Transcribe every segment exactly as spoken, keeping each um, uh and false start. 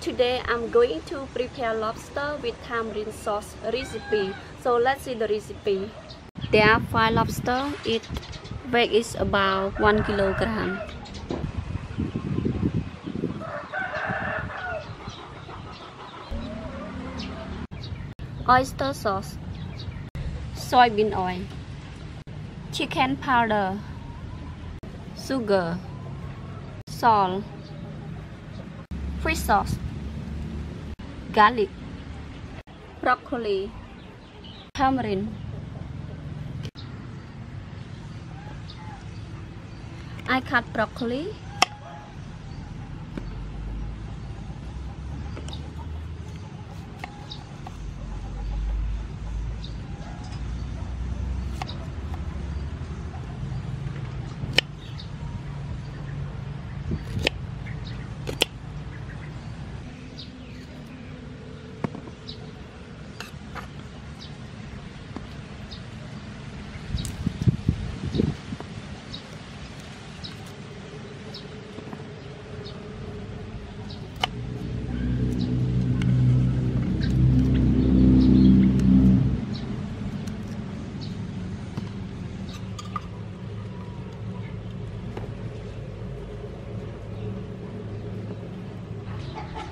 Today I'm going to prepare lobster with tamarind sauce recipe. So let's see the recipe. There are five lobster. Its weight is about one kilogram. Oyster sauce, soybean oil, chicken powder, sugar, salt, fish sauce, garlic, broccoli, tamarind. I cut broccoli.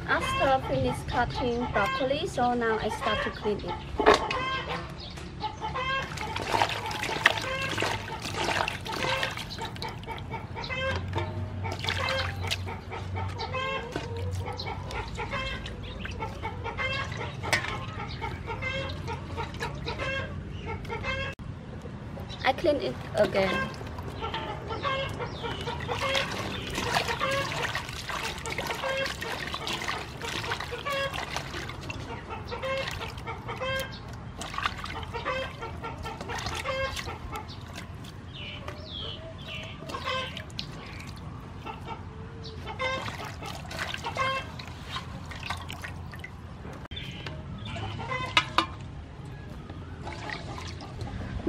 After I finish cutting properly, so now I start to clean it. I clean it again.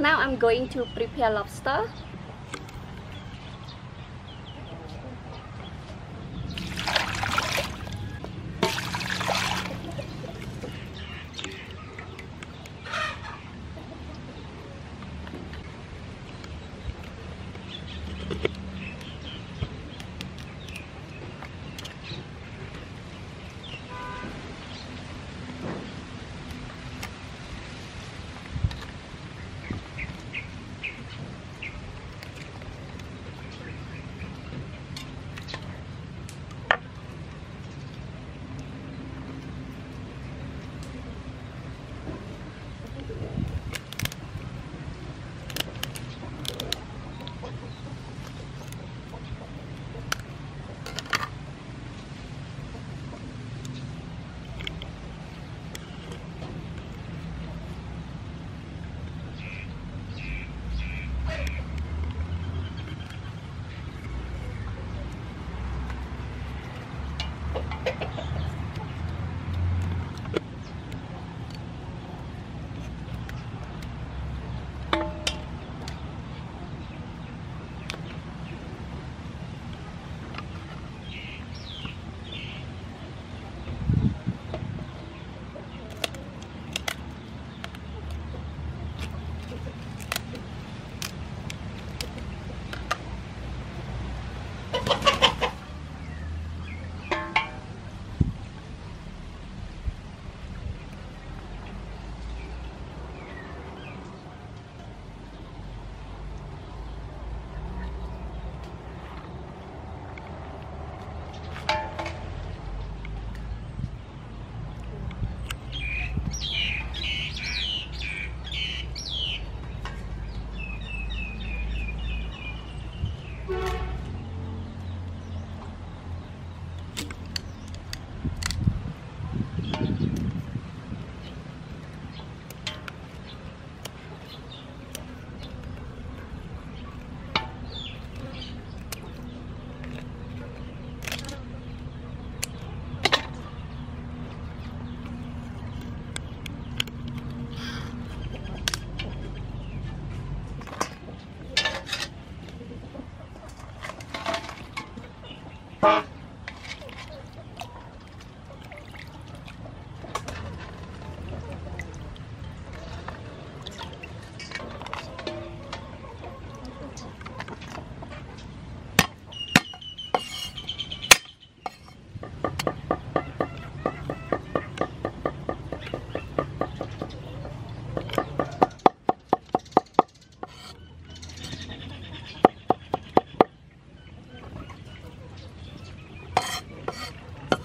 Now I'm going to prepare lobster.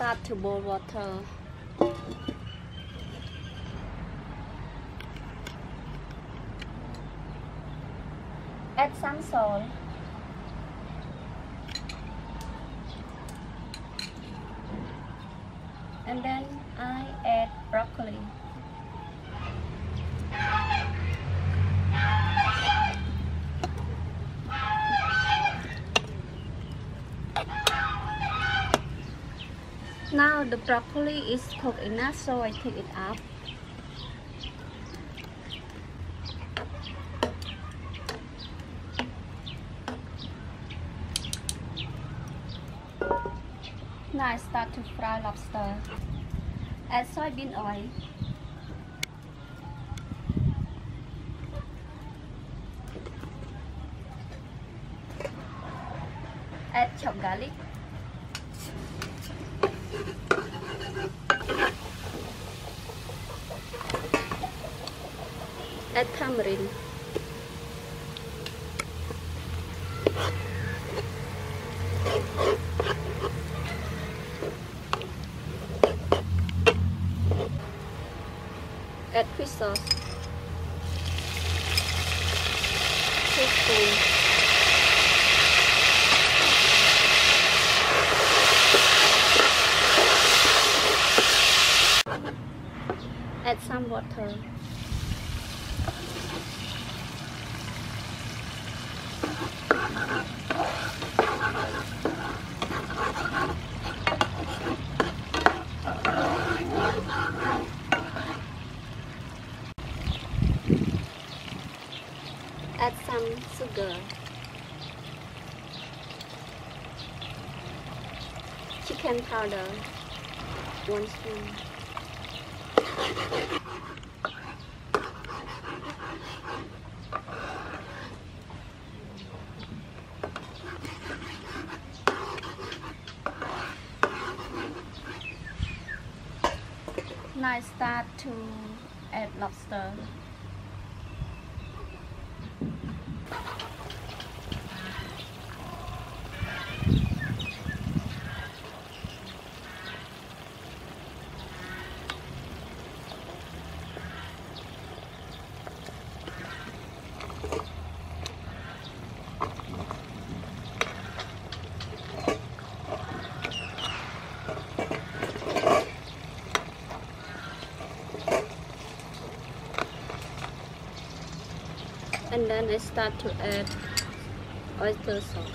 start to boil water. Add some salt. And then I add broccoli. Now the broccoli is cooked enough, so I take it out. Now I start to fry lobster. Add soybean oil. Add chopped garlic. Add tamarind. Add fish sauce, teaspoon. Add some water. Add some sugar. Chicken powder, one spoon. Now I start to add lobster. And then I start to add oyster sauce.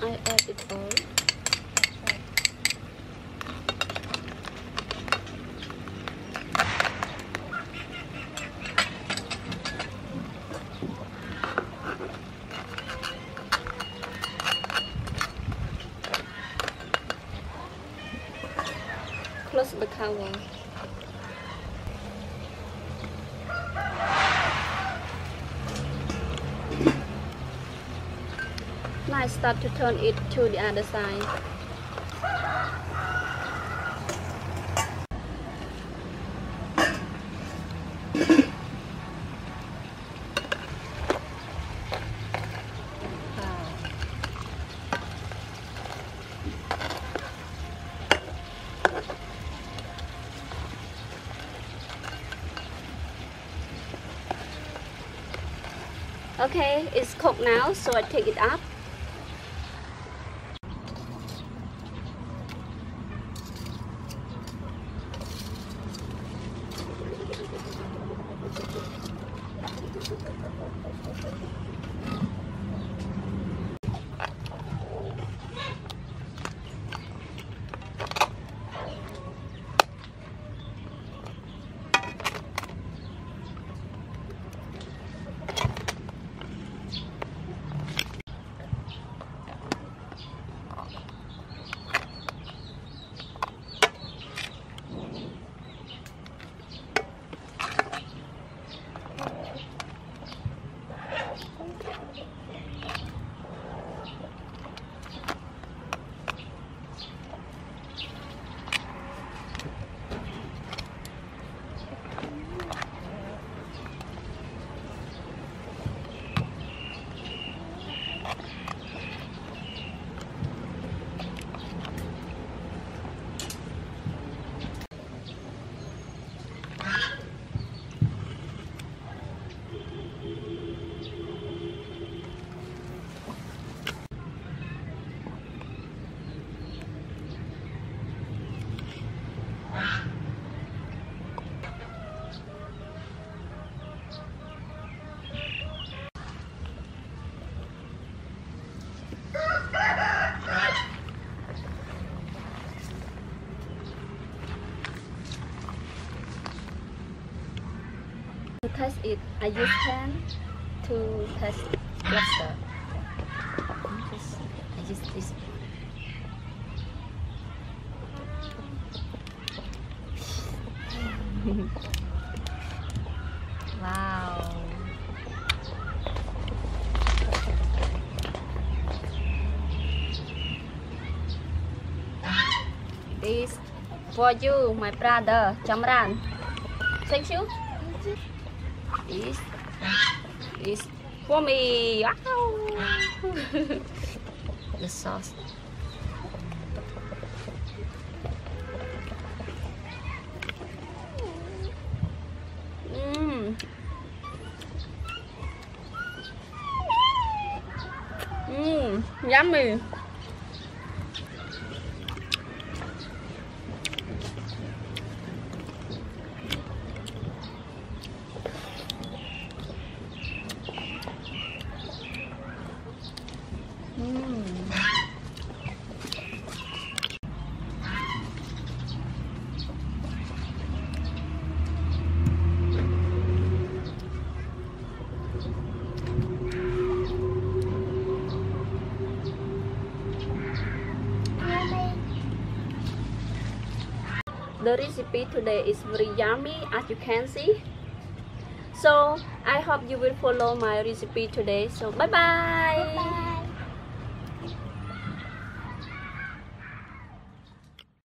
I add it all. Close the cover. Now I start to turn it to the other side. Wow. Okay, it's cooked now, so I take it up. it. I use pan to test lobster. Just, I use this. Wow. This for you, my brother Chamran. Thank you. This is for me. Wow. The sauce. Mmm. Mmm. Yummy. The recipe today is very yummy, as you can see. So I hope you will follow my recipe today. So bye bye, bye, -bye.